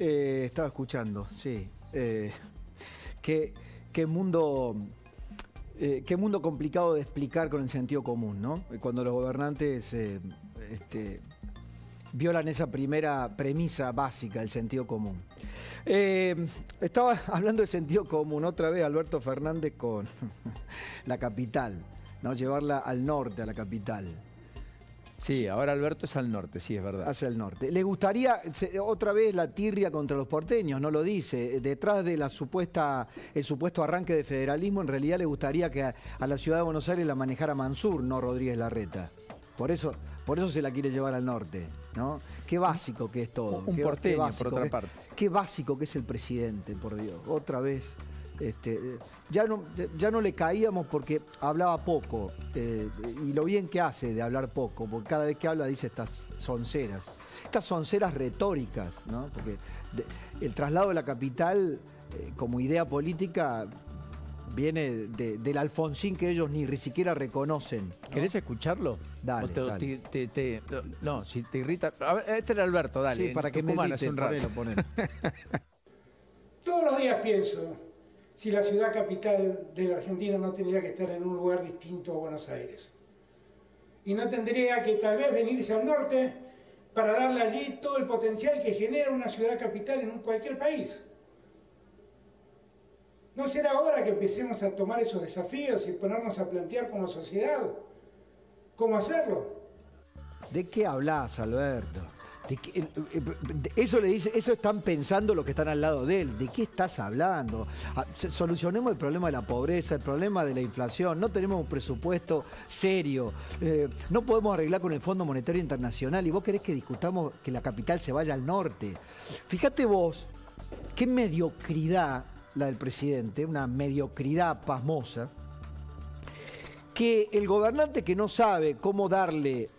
Estaba escuchando, sí. Qué mundo complicado de explicar con el sentido común, ¿no? Cuando los gobernantes violan esa primera premisa básica, el sentido común. Estaba hablando de sentido común, otra vez Alberto Fernández con la capital, ¿no? Llevarla al norte, a la capital. Sí, ahora Alberto es al norte, sí, es verdad. Hacia el norte. Le gustaría, otra vez, la tirria contra los porteños, no lo dice. Detrás de la supuesta, el supuesto arranque de federalismo, en realidad le gustaría que a la ciudad de Buenos Aires la manejara Manzur, no Rodríguez Larreta. Por eso se la quiere llevar al norte, ¿no? Qué básico que es todo. Un porteño, qué básico, por otra parte. Qué básico que es el presidente, por Dios. Otra vez. Ya no le caíamos porque hablaba poco, y lo bien que hace de hablar poco, porque cada vez que habla dice estas sonceras retóricas, ¿no? Porque el traslado de la capital como idea política viene del Alfonsín, que ellos ni siquiera reconocen, ¿no? ¿Querés escucharlo? Dale, dale. No, si te irrita... A ver, este era Alberto, dale. Sí, para que me irrite un rato. Ponelo. Todos los días pienso... si la ciudad capital de la Argentina no tendría que estar en un lugar distinto a Buenos Aires. Y no tendría que tal vez venirse al norte para darle allí todo el potencial que genera una ciudad capital en cualquier país. ¿No será ahora que empecemos a tomar esos desafíos y ponernos a plantear como sociedad cómo hacerlo? ¿De qué hablas, Alberto? Eso están pensando los que están al lado de él. ¿De qué estás hablando? Solucionemos el problema de la pobreza, el problema de la inflación. No tenemos un presupuesto serio. No podemos arreglar con el Fondo Monetario Internacional. Y vos querés que discutamos que la capital se vaya al norte. Fíjate vos, qué mediocridad la del presidente, una mediocridad pasmosa, que el gobernante que no sabe cómo darle...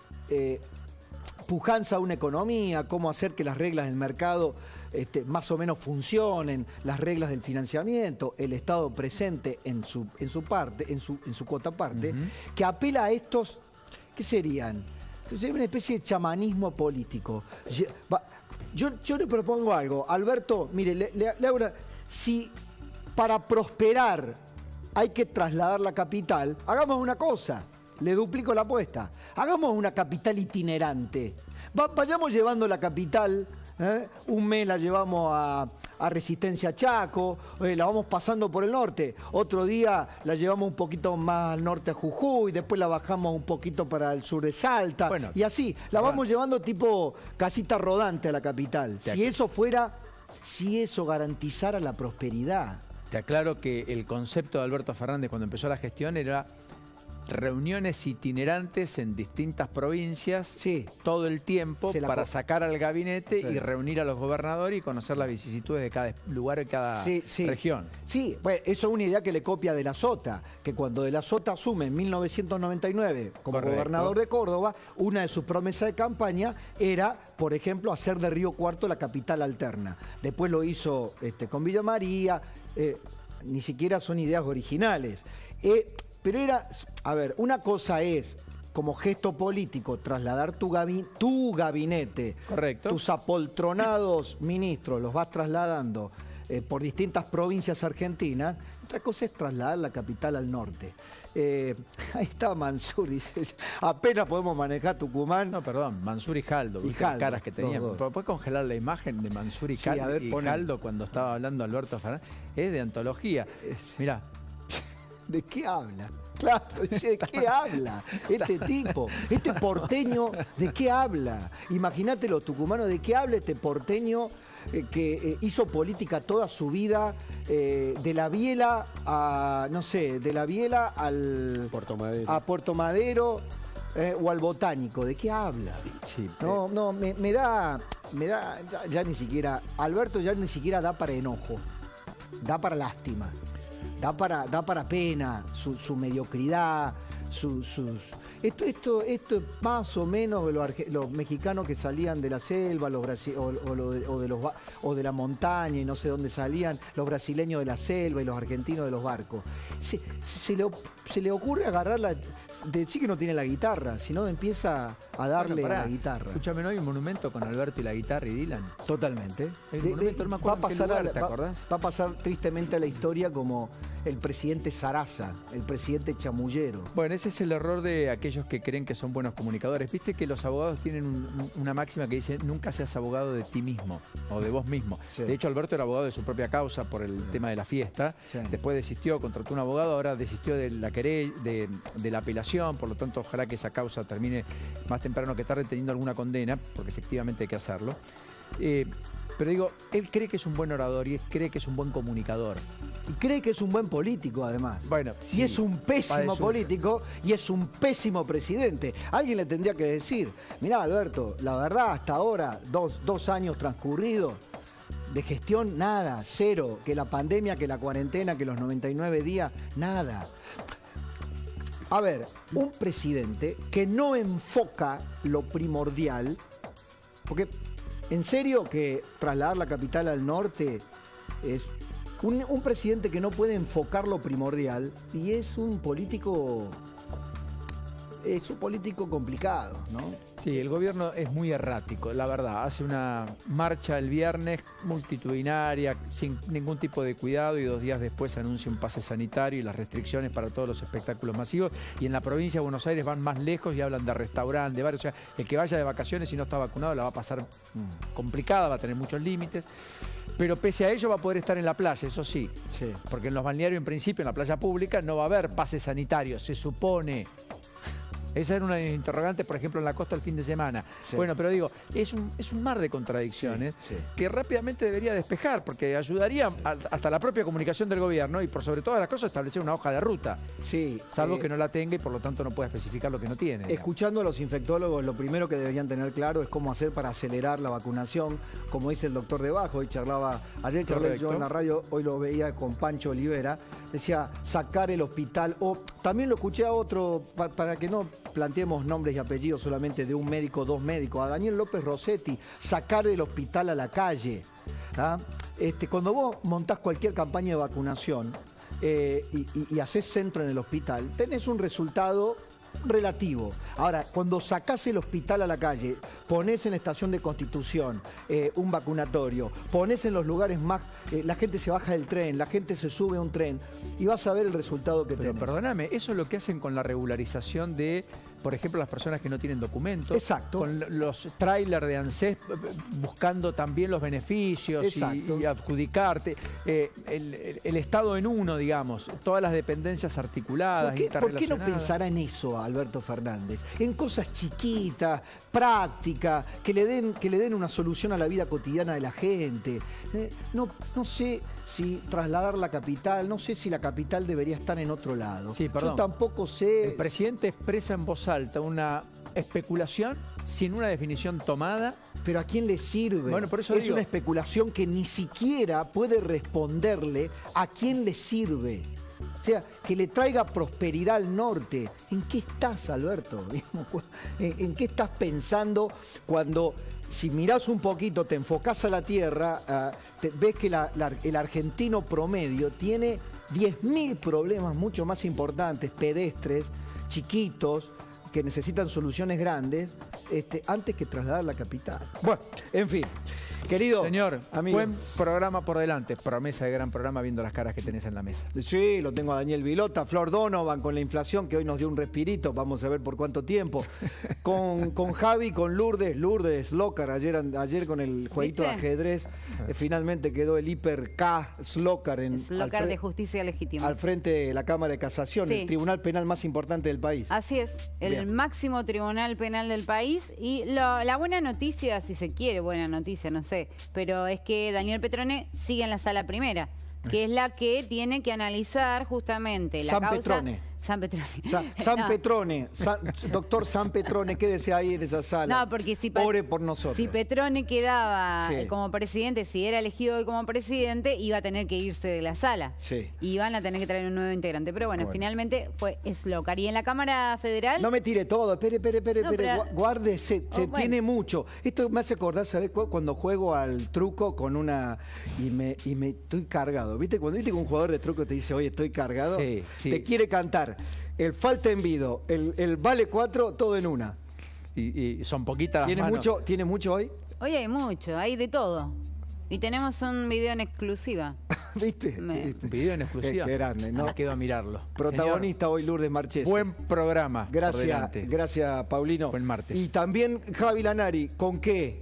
pujanza a una economía, cómo hacer que las reglas del mercado más o menos funcionen, las reglas del financiamiento, el Estado presente en su cuota parte, que apela a estos, ¿qué serían? Entonces, una especie de chamanismo político. Yo le propongo algo, Alberto, mire, le hago una, si para prosperar hay que trasladar la capital, hagamos una cosa. Le duplico la apuesta. Hagamos una capital itinerante. Vayamos llevando la capital, ¿eh? Un mes la llevamos a Resistencia Chaco, la vamos pasando por el norte. Otro día la llevamos un poquito más al norte a Jujuy, después la bajamos un poquito para el sur de Salta. Bueno, y así, la vamos llevando tipo casita rodante a la capital. Si eso garantizara la prosperidad. Te aclaro que el concepto de Alberto Fernández cuando empezó la gestión era... reuniones itinerantes en distintas provincias, sí, todo el tiempo para sacar al gabinete, sí, y reunir a los gobernadores y conocer las vicisitudes de cada lugar y cada, sí, sí, región. Sí, bueno, eso es una idea que le copia De la Sota, que cuando De la Sota asume en 1999 como, correcto, gobernador de Córdoba, una de sus promesas de campaña era... por ejemplo, hacer de Río Cuarto la capital alterna. Después lo hizo con Villa María, ni siquiera son ideas originales. Pero era, a ver, una cosa es, como gesto político, trasladar tu gabinete, correcto, tus apoltronados ministros, los vas trasladando por distintas provincias argentinas. Otra cosa es trasladar la capital al norte. Ahí está Manzur, dice, apenas podemos manejar Tucumán. No, perdón, Manzur y Jaldo, y Jaldo, caras que tenían. ¿Puedes congelar la imagen de Manzur y, sí, Jaldo, a ver, y Jaldo cuando estaba hablando Alberto Fernández? Es de antología. Mirá. ¿De qué habla? Claro, ¿de qué habla este tipo? Este porteño, ¿de qué habla? Imagínate los tucumanos, ¿de qué habla este porteño que hizo política toda su vida, de la biela a, no sé, de la biela al Puerto Madero, a Puerto Madero, o al Botánico? ¿De qué habla? Sí, pero... No, me da, ya ni siquiera, Alberto ya ni siquiera da para enojo, da para lástima. Da para pena, su mediocridad, Esto más o menos los mexicanos que salían de la selva, los de la montaña y no sé dónde salían, los brasileños de la selva y los argentinos de los barcos. Se le ocurre agarrarla, decir que no tiene la guitarra, sino empieza a darle a la guitarra. Escúchame, ¿no hay un monumento con Alberto y la guitarra y Dylan? Totalmente. Va a pasar tristemente a la historia como el presidente zaraza, el presidente chamullero. Bueno, ese es el error de aquellos que creen que son buenos comunicadores. Viste que los abogados tienen una máxima que dice: nunca seas abogado de ti mismo o de vos mismo. Sí. De hecho, Alberto era abogado de su propia causa por el tema de la fiesta. Sí. Después desistió, contrató un abogado, ahora desistió de la querella, de la apelación. Por lo tanto, ojalá que esa causa termine más temprano que tarde teniendo alguna condena, porque efectivamente hay que hacerlo. Pero digo, él cree que es un buen orador y cree que es un buen comunicador. Y cree que es un buen político, además. Bueno, sí, y es un pésimo político y es un pésimo presidente. Alguien le tendría que decir: mirá, Alberto, la verdad, hasta ahora, dos años transcurridos, de gestión, nada, cero. Que la pandemia, que la cuarentena, que los 99 días, nada. A ver, un presidente que no enfoca lo primordial, porque... ¿En serio que trasladar la capital al norte es un presidente que no puede enfocar lo primordial y es un político complicado, ¿no? Sí, el gobierno es muy errático, la verdad. Hace una marcha el viernes multitudinaria, sin ningún tipo de cuidado, y 2 días después anuncia un pase sanitario y las restricciones para todos los espectáculos masivos. Y en la provincia de Buenos Aires van más lejos y hablan de restaurantes, de bares. O sea, el que vaya de vacaciones y no está vacunado la va a pasar complicada, va a tener muchos límites. Pero pese a ello va a poder estar en la playa, eso sí. Sí. Porque en los balnearios, en principio, en la playa pública, no va a haber pase sanitario, se supone. Esa era una interrogante, por ejemplo, en la costa el fin de semana. Sí. Bueno, pero digo, es un mar de contradicciones que rápidamente debería despejar, porque ayudaría hasta la propia comunicación del gobierno y, por sobre todas las cosas, establecer una hoja de ruta. Sí. Salvo que no la tenga y, por lo tanto, no pueda especificar lo que no tiene. Escuchando a los infectólogos, lo primero que deberían tener claro es cómo hacer para acelerar la vacunación, como dice el doctor Debajo. Hoy ayer charlé yo en la radio, hoy lo veía con Pancho Olivera, decía sacar el hospital, o también lo escuché a otro, para que no planteemos nombres y apellidos solamente de un médico, 2 médicos, a Daniel López Rossetti, sacar del hospital a la calle. ¿Ah? Cuando vos montás cualquier campaña de vacunación y hacés centro en el hospital, tenés un resultado relativo. Ahora, cuando sacás el hospital a la calle, ponés en la estación de Constitución un vacunatorio, ponés en los lugares más... la gente se baja del tren, la gente se sube a un tren y vas a ver el resultado que tenés. Perdóname, eso es lo que hacen con la regularización de... Por ejemplo, las personas que no tienen documentos. Exacto. Con los trailers de ANSES buscando también los beneficios y adjudicarte. El Estado en uno, digamos. Todas las dependencias articuladas, interrelacionadas. ¿Por qué no pensará en eso, Alberto Fernández? En cosas chiquitas, prácticas, que le den una solución a la vida cotidiana de la gente. No sé si trasladar la capital, no sé si la capital debería estar en otro lado. Sí, perdón. Yo tampoco sé... El presidente expresa en voz alta una especulación sin una definición tomada. ¿Pero a quién le sirve? Bueno, por eso digo, una especulación que ni siquiera puede responderle a quién le sirve. O sea, que le traiga prosperidad al norte. ¿En qué estás, Alberto? ¿En qué estás pensando cuando, si mirás un poquito, te enfocás a la tierra, ves que el argentino promedio tiene 10.000 problemas mucho más importantes, pedestres, chiquitos, que necesitan soluciones grandes, antes que trasladar la capital? Bueno, en fin, querido señor, amigo, buen programa por delante, promesa de gran programa, viendo las caras que tenés en la mesa. Sí, lo tengo a Daniel Vilota, Flor Donovan con la inflación, que hoy nos dio un respirito, vamos a ver por cuánto tiempo, con Javi, con Lourdes Slocar, ayer con el jueguito de ajedrez, finalmente quedó el hiper K Slocar, Slocar de Justicia Legítima, al frente de la Cámara de Casación, el tribunal penal más importante del país. Así es, el máximo tribunal penal del país. Y la buena noticia, si se quiere, buena noticia, no sé, pero es que Daniel Petrone sigue en la sala primera, que es la que tiene que analizar justamente la causa San Petrone. Doctor San Petrone, quédese ahí en esa sala. No, porque si ore por nosotros. Si Petrone quedaba como presidente, si era elegido hoy como presidente, iba a tener que irse de la sala. Sí. Y iban a tener que traer un nuevo integrante. Pero bueno, finalmente fue Slocar. Y en la Cámara Federal... No me tire todo, espere, guárdese, tiene mucho. Esto me hace acordar, ¿sabes? Cuando juego al truco con una... Y me estoy cargado. ¿Viste? Cuando viste que un jugador de truco te dice, oye, estoy cargado, te quiere cantar. El falta en vido, el vale 4, todo en una. Y son poquitas las manos. ¿Tiene mucho hoy? Hoy hay mucho, hay de todo. Y tenemos un video en exclusiva. ¿Viste? Video en exclusiva. Qué grande, ¿no? Me quedo a mirarlo. Protagonista hoy Lourdes Marchesi. Buen programa. Gracias, Paulino. Buen martes. Y también Javi Lanari, ¿con qué?